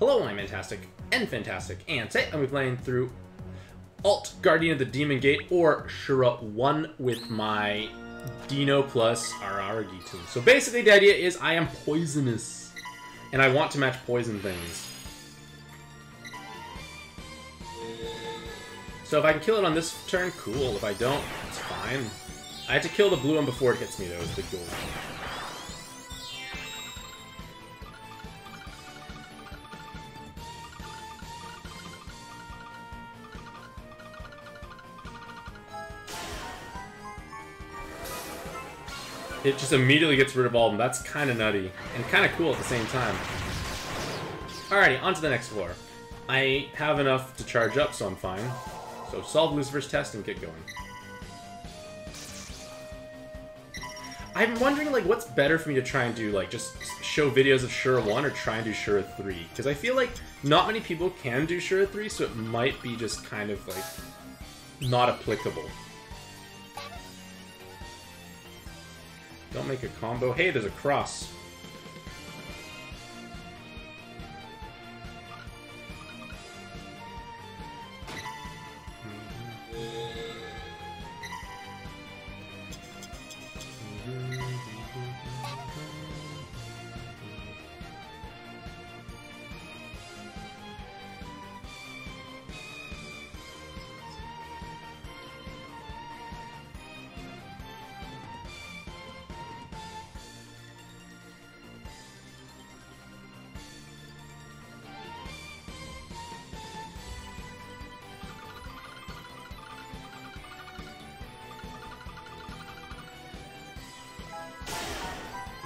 Hello, I'm Mantastic and Fantastic, and today I'll be playing through Alt Guardian of the Demon Gate, or Shura 1, with my Dino plus Araragi team. So basically the idea is I am poisonous, and I want to match poison things. So if I can kill it on this turn, cool. If I don't, it's fine. I have to kill the blue one before it hits me, though, is the goal. It just immediately gets rid of all of them. That's kind of nutty. And kind of cool at the same time. Alrighty, on to the next floor. I have enough to charge up, so I'm fine. So solve Lucifer's test and get going. I'm wondering, like, what's better for me to try and do? Like, just show videos of Shura 1 or try and do Shura 3? Because I feel like not many people can do Shura 3, so it might be just kind of, like, not applicable. Don't make a combo. Hey, there's a cross.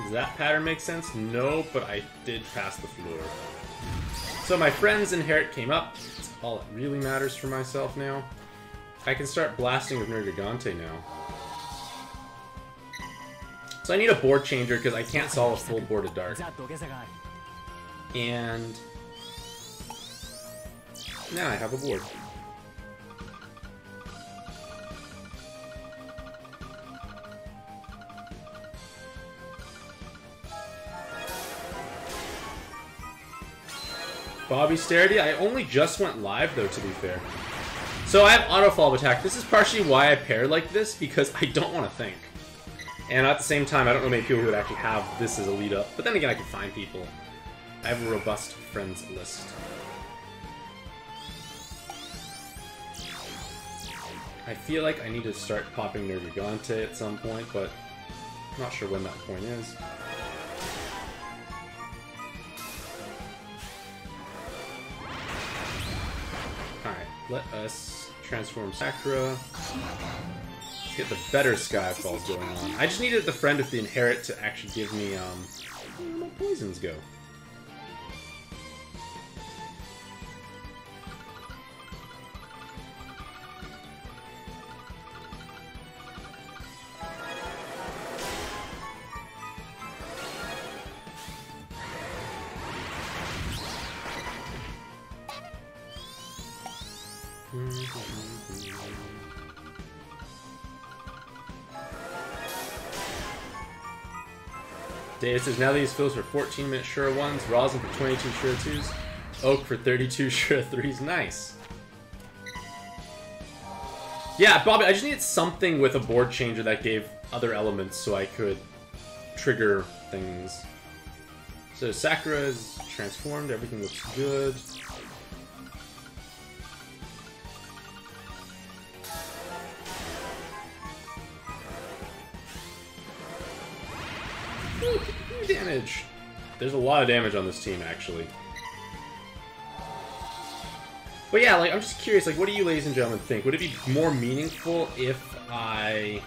Does that pattern make sense? No, but I did pass the floor. So my friends in Heric came up. That's all that really matters for myself now. I can start blasting with Nergigante now. So I need a board changer because I can't solve a full board of dark. And now I have a board. Bobby Starity, I only just went live though, to be fair. So I have auto follow attack. This is partially why I pair like this, because I don't want to think. And at the same time, I don't know many people who would actually have this as a lead up. But then again, I can find people. I have a robust friends list. I feel like I need to start popping Nergigante at some point, but I'm not sure when that point is. Let us transform Sakura. Let's get the better Skyfalls going on. I just needed the friend of the Inherit to actually give me, where my poisons go. David says, now these fills for 14 minute Shura 1s, Rosin for 22 Shura 2s, Oak for 32 Shura 3s. Nice. Yeah, Bobby, I just needed something with a board changer that gave other elements so I could trigger things. So Sakura is transformed, everything looks good. Damage. There's a lot of damage on this team, actually. But yeah, like, I'm just curious, like, what do you ladies and gentlemen think? Would it be more meaningful if I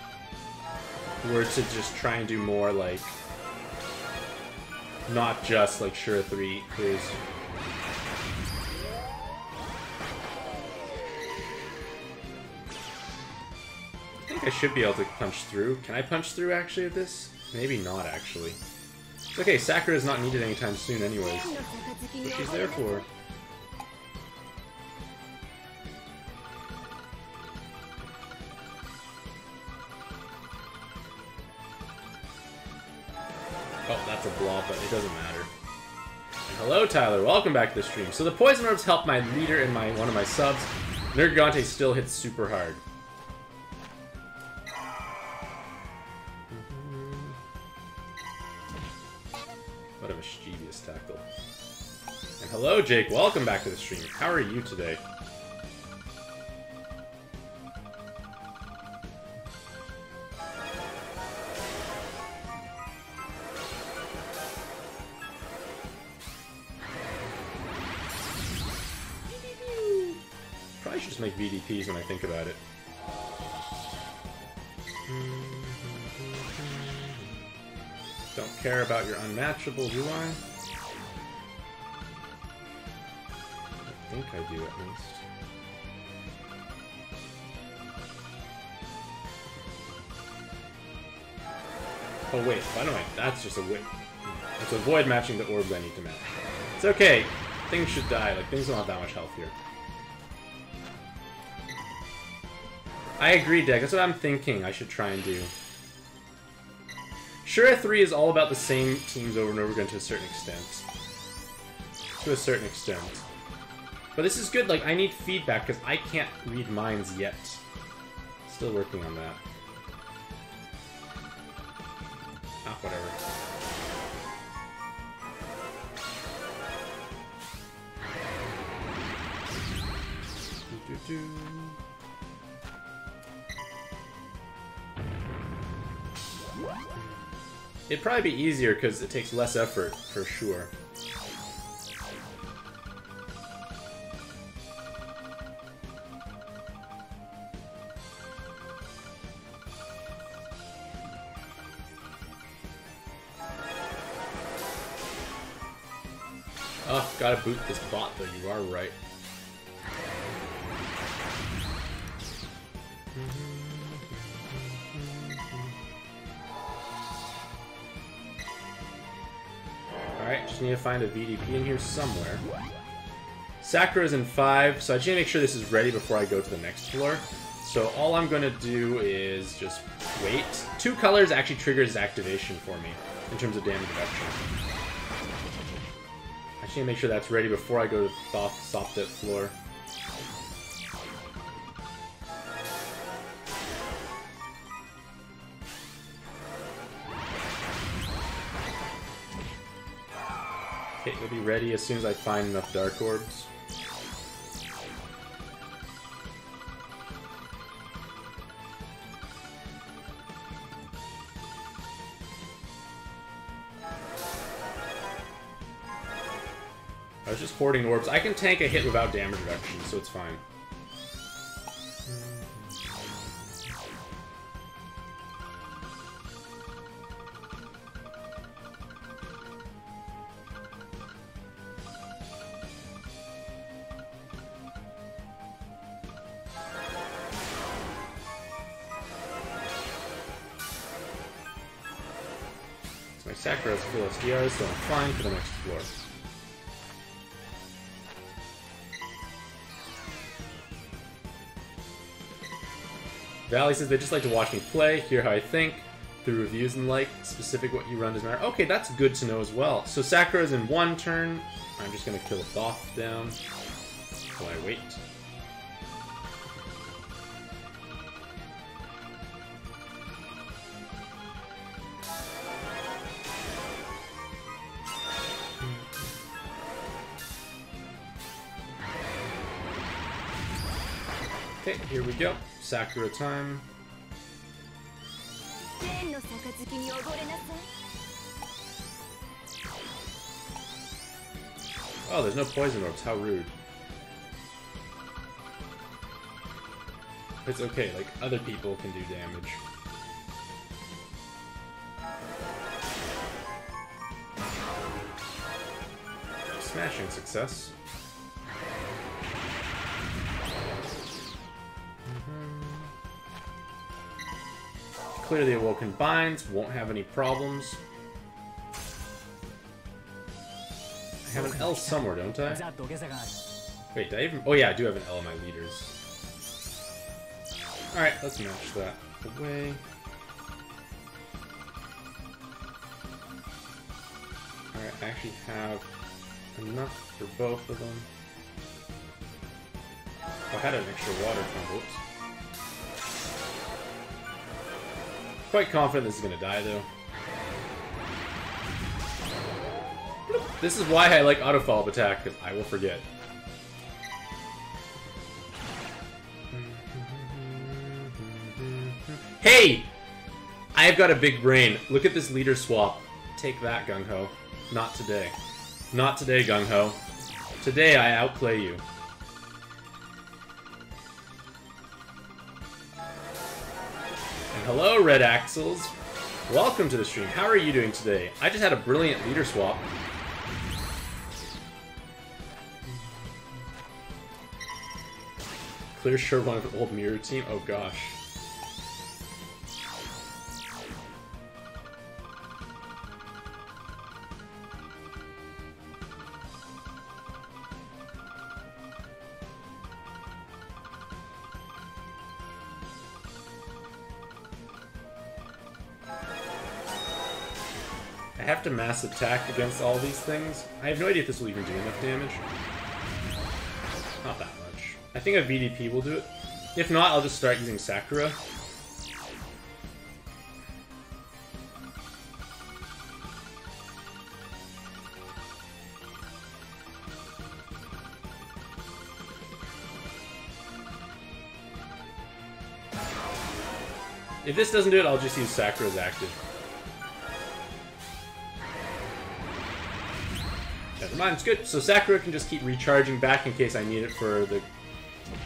were to just try and do more, like, not just, like, Shura 3 clears? I think I should be able to punch through. Can I punch through, actually, at this? Maybe not, actually. Okay, Sakura is not needed anytime soon anyways. What she's there for. Oh, that's a blob, but it doesn't matter. Hello, Tyler. Welcome back to the stream. So the Poison Orbs helped my leader and one of my subs. Nergigante still hits super hard. What a mischievous tackle. And hello, Jake. Welcome back to the stream. How are you today? Probably should just make VDPs when I think about it. Don't care about your unmatchable, do I? I think I do, at least. Oh wait, by the way, that's just a wait. Let's avoid matching the orb I need to match. It's okay. Things should die. Like, things don't have that much health here. I agree, Deck. That's what I'm thinking I should try and do. Shura 3 is all about the same teams over and over again to a certain extent. But this is good, like, I need feedback because I can't read minds yet. Still working on that. Ah, whatever. It'd probably be easier because it takes less effort, for sure. Oh, gotta boot this bot though, you are right. Need to find a VDP in here somewhere. Sakura's in 5, so I just need to make sure this is ready before I go to the next floor. So all I'm going to do is just wait. 2 colors actually triggers his activation for me in terms of damage reduction. I just need to make sure that's ready before I go to Thoth soft at floor. Okay, it'll be ready as soon as I find enough Dark Orbs. I was just hoarding orbs. I can tank a hit without damage reduction, so it's fine. Sakura's full SDRs, so I'm flying for the next floor. Valley says they just like to watch me play, hear how I think, through reviews and like, specific what you run doesn't matter. Okay, that's good to know as well. So Sakura's in 1 turn. I'm just going to kill Thoth down while I wait. Okay, here we go. Sakura time. Oh, there's no poison orbs. How rude. It's okay, like, other people can do damage. Smashing success. Clear the Wolkenbinds, won't have any problems. I have an L somewhere, don't I? Wait, did I even... Oh yeah, I do have an L in my leaders. Alright, let's match that away. Alright, I actually have Enough for both of them. I had an extra water from oops. Quite confident this is gonna die though. This is why I like autofollow attack, because I will forget. Hey! I've got a big brain. Look at this leader swap. Take that, GungHo. Not today. Not today, GungHo. Today I outplay you. And hello, Red Axles. Welcome to the stream. How are you doing today? I just had a brilliant leader swap. Clear Sherborne of the old mirror team? Oh gosh. I have to mass attack against all these things. I have no idea if this will even do enough damage. Not that much. I think a VDP will do it. If not, I'll just start using Sakura. If this doesn't do it, I'll just use Sakura as active. Never mind, it's good. So Sakura can just keep recharging back in case I need it for the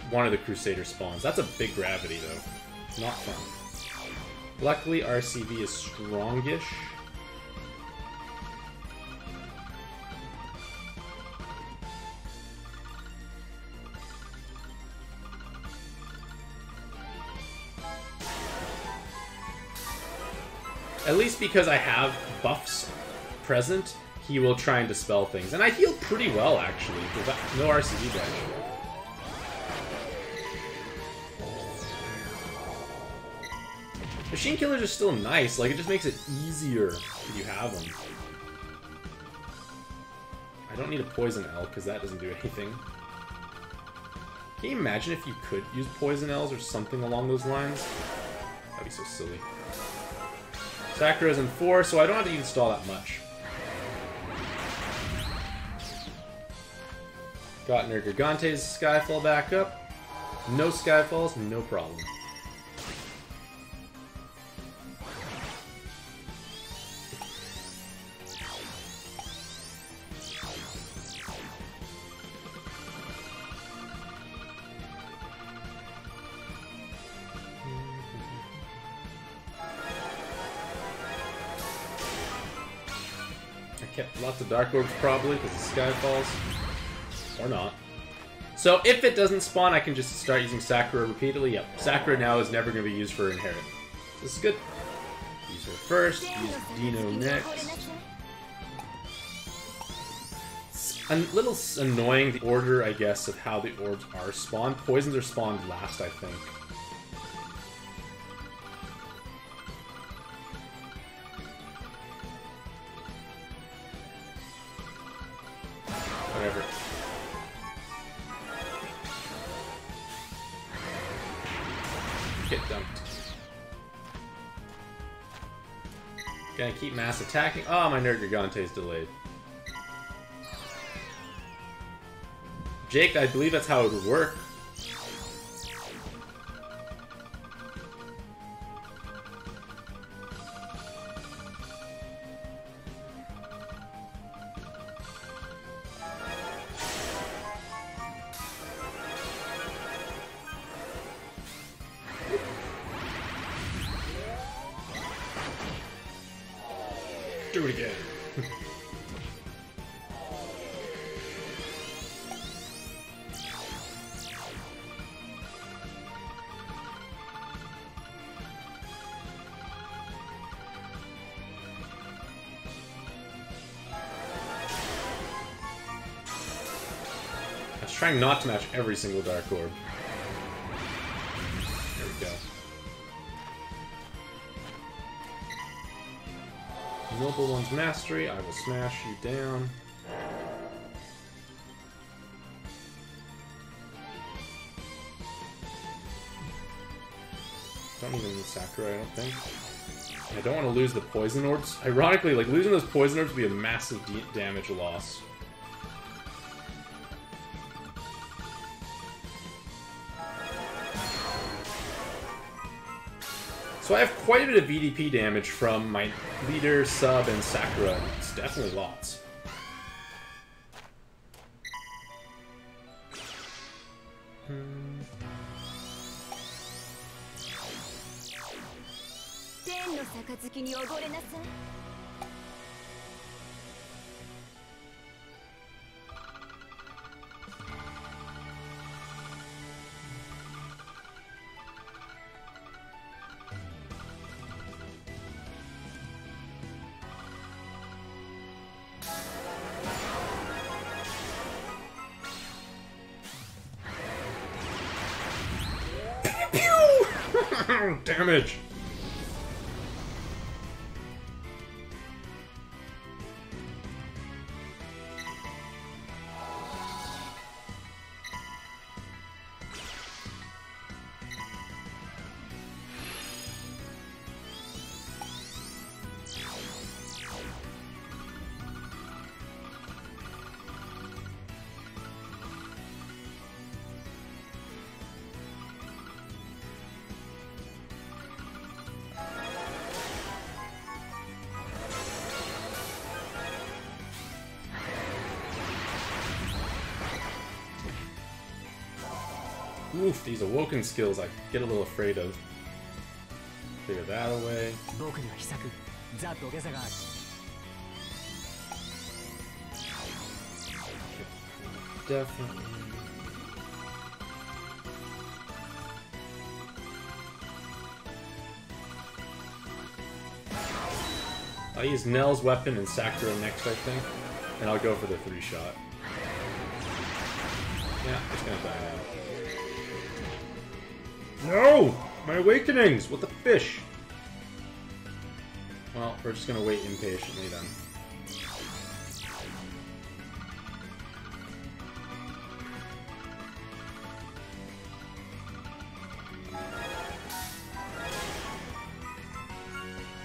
one of the Crusader spawns. That's a big gravity, though. Not fun. Luckily, RCV is strongish. At least because I have buffs present, he will try and dispel things. And I heal pretty well, actually. No RCD damage. Machine killers are still nice. Like, it just makes it easier if you have them. I don't need a Poison L, because that doesn't do anything. Can you imagine if you could use Poison Ls or something along those lines? That'd be so silly. Sakura's in 4, so I don't have to install that much. Got Nergigante's Skyfall back up. No Skyfalls, no problem. I kept lots of Dark Orbs probably because of Skyfalls. Or not. So if it doesn't spawn, I can just start using Sakura repeatedly. Yep, Sakura now is never going to be used for Inherit. This is good. Use her first, use Dino next. It's a little annoying, the order, I guess, of how the orbs are spawned. Poisons are spawned last, I think. Whatever. Get dumped. Gonna keep mass attacking. Oh, my Nergigante's delayed. Jake, I believe that's how it would work. Do it again. I was trying not to match every single Dark Orb. There we go. Noble One's Mastery, I will smash you down. don't even need Sakura, I don't think. I don't want to lose the Poison Orbs. Ironically, like, losing those Poison Orbs would be a massive damage loss. So I have quite a bit of VDP damage from my leader, sub, and Sakura. It's definitely lots. Damage! Oof, these awoken skills I get a little afraid of. Clear that away. Definitely. I'll use Nell's weapon and Sakura next, I think. And I'll go for the 3-shot. Yeah, it's gonna die out. No! My awakenings! What the fish? Well, we're just gonna wait impatiently then.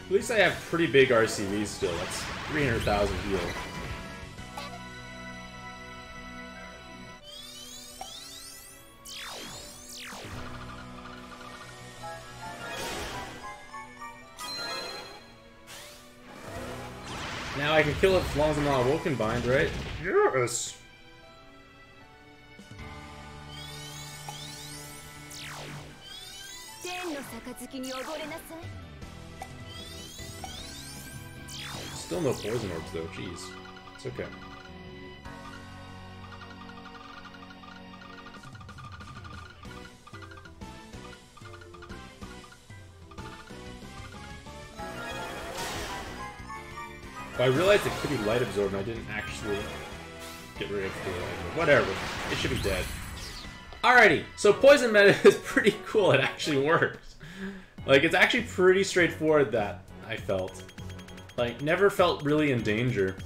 At least I have pretty big RCV still. That's 300,000 heal. I can kill it as long as I'm not a Wolkenbind, right? Yes! Still no Poison Orbs though, jeez. It's okay. I realized it could be light absorbed and I didn't actually get rid of the light absorb. Whatever. It should be dead. Alrighty, so poison meta is pretty cool. It actually works. Like, it's actually pretty straightforward that I felt. Like, never felt really in danger.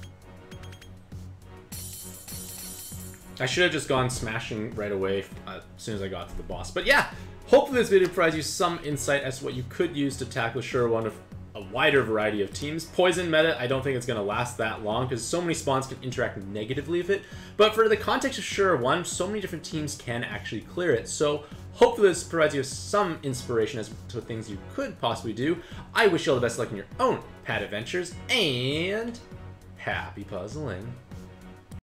I should have just gone smashing right away as soon as I got to the boss. But yeah, hopefully this video provides you some insight as to what you could use to tackle Shura Realm of a wider variety of teams. Poison meta, I don't think it's going to last that long because so many spawns can interact negatively with it. But for the context of Shura Realm, so many different teams can actually clear it. So hopefully this provides you some inspiration as to things you could possibly do. I wish you all the best luck in your own pad adventures and happy puzzling.